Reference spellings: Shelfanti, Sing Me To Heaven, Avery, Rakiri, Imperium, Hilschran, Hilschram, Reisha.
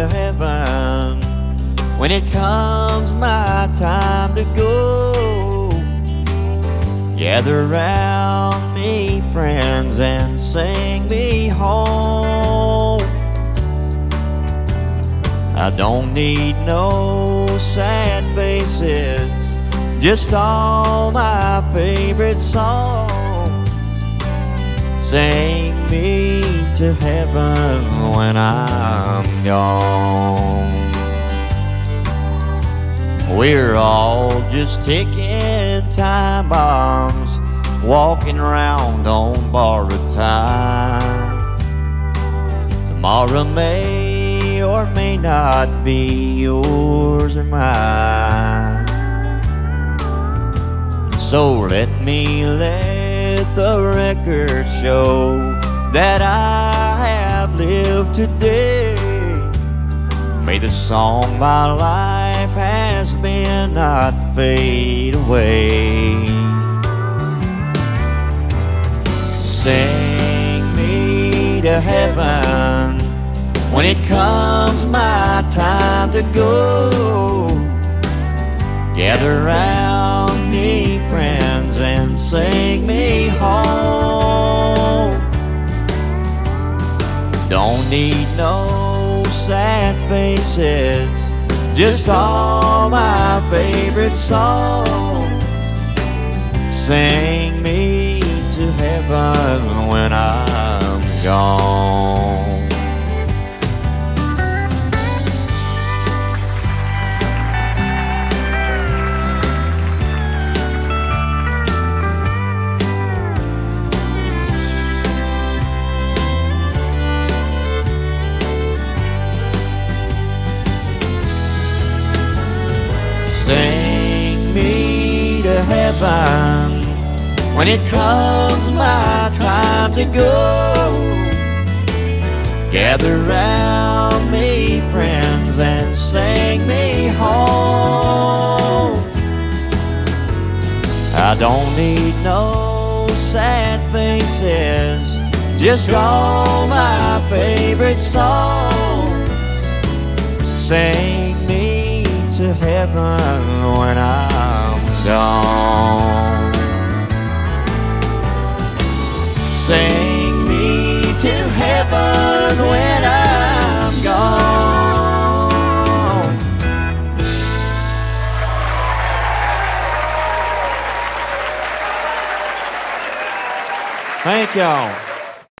to heaven when it comes my time to go. Gather round me, friends, and sing me home. I don't need no sad faces, just all my favorite songs. Sing me to heaven when I'm gone. We're all just ticking time bombs, walking around on borrowed time. Tomorrow may or may not be yours or mine. So let the record show that I have lived today. May the song my life has been not fade away. Sing me to heaven when it comes my time to go. Gather round me, friends, and sing me home. Don't need no sad faces, just all my favorite songs. Sing me to heaven when I'm gone. Sing me to heaven when it comes my time to go. Gather round me, friends, and sing me home. I don't need no sad faces, just all my favorite songs. Sing me to heaven when I'm gone. Sing me to heaven when I'm gone. Thank y'all.